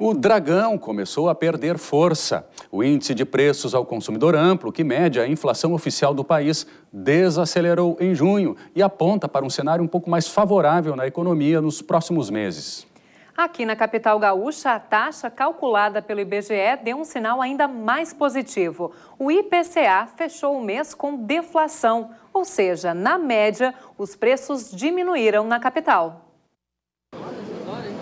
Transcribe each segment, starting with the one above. O dragão começou a perder força. O índice de preços ao consumidor amplo, que mede a inflação oficial do país, desacelerou em junho e aponta para um cenário um pouco mais favorável na economia nos próximos meses. Aqui na capital gaúcha, a taxa calculada pelo IBGE deu um sinal ainda mais positivo. O IPCA fechou o mês com deflação, ou seja, na média, os preços diminuíram na capital.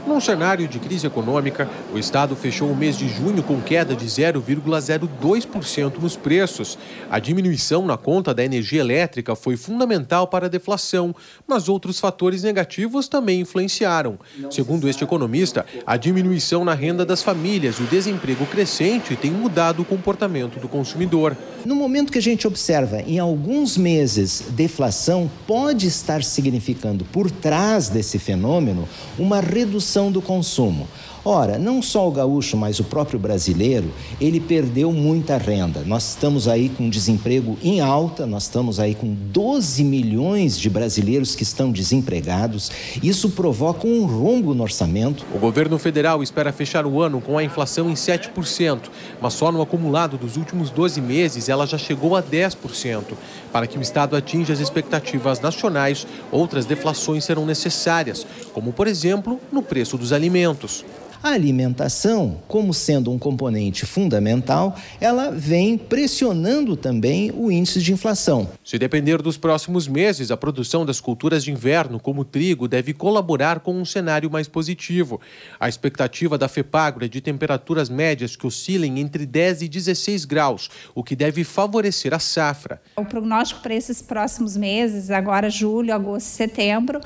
Num cenário de crise econômica, o Estado fechou o mês de junho com queda de 0,02% nos preços. A diminuição na conta da energia elétrica foi fundamental para a deflação, mas outros fatores negativos também influenciaram. Segundo este economista, a diminuição na renda das famílias e o desemprego crescente têm mudado o comportamento do consumidor. No momento que a gente observa, em alguns meses, deflação pode estar significando, por trás desse fenômeno, uma redução do consumo. Ora, não só o gaúcho, mas o próprio brasileiro, ele perdeu muita renda. Nós estamos aí com desemprego em alta, nós estamos aí com 12 milhões de brasileiros que estão desempregados. Isso provoca um rombo no orçamento. O governo federal espera fechar o ano com a inflação em 7%, mas só no acumulado dos últimos 12 meses ela já chegou a 10%. Para que o Estado atinja as expectativas nacionais, outras deflações serão necessárias, como, por exemplo, no preço dos alimentos. A alimentação, como sendo um componente fundamental, ela vem pressionando também o índice de inflação. Se depender dos próximos meses, a produção das culturas de inverno, como o trigo, deve colaborar com um cenário mais positivo. A expectativa da FEPAGRO é de temperaturas médias que oscilem entre 10 e 16 graus, o que deve favorecer a safra. O prognóstico para esses próximos meses, agora julho, agosto, setembro,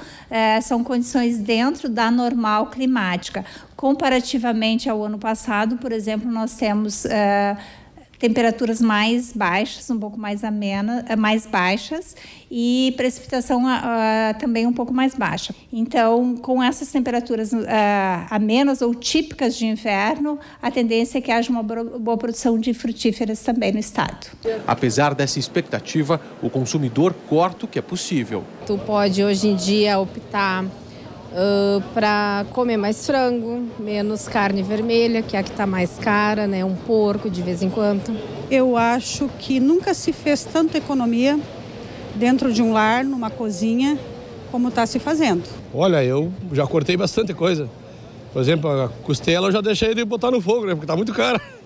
são condições dentro da normal climática. Comparativamente ao ano passado, por exemplo, nós temos temperaturas mais baixas, um pouco mais amena, mais baixas, e precipitação também um pouco mais baixa. Então, com essas temperaturas amenas ou típicas de inverno, a tendência é que haja uma boa produção de frutíferas também no estado. Apesar dessa expectativa, o consumidor corta o que é possível. Tu pode hoje em dia optar para comer mais frango, menos carne vermelha, que é a que está mais cara, né? Um porco de vez em quando. Eu acho que nunca se fez tanta economia dentro de um lar, numa cozinha, como está se fazendo. Olha, eu já cortei bastante coisa. Por exemplo, a costela eu já deixei de botar no fogo, né? Porque está muito cara.